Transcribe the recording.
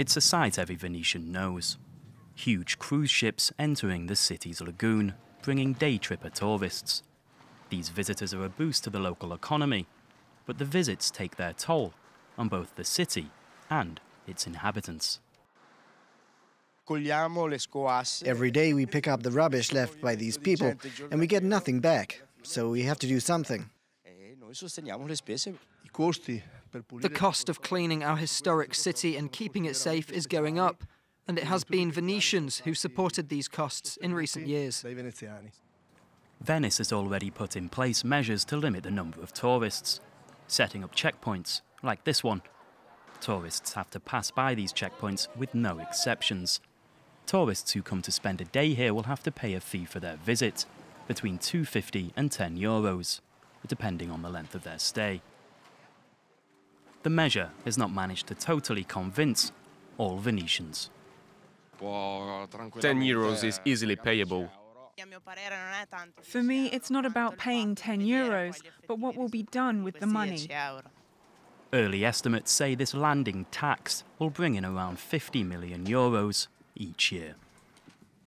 It's a sight every Venetian knows. Huge cruise ships entering the city's lagoon, bringing day-tripper tourists. These visitors are a boost to the local economy, but the visits take their toll on both the city and its inhabitants. Every day we pick up the rubbish left by these people, and we get nothing back, so we have to do something. The cost of cleaning our historic city and keeping it safe is going up, and it has been Venetians who supported these costs in recent years. Venice has already put in place measures to limit the number of tourists, setting up checkpoints like this one. Tourists have to pass by these checkpoints with no exceptions. Tourists who come to spend a day here will have to pay a fee for their visit, between €2.50 and €10, depending on the length of their stay. The measure has not managed to totally convince all Venetians. €10 is easily payable. For me, it's not about paying €10, but what will be done with the money. Early estimates say this landing tax will bring in around €50 million each year.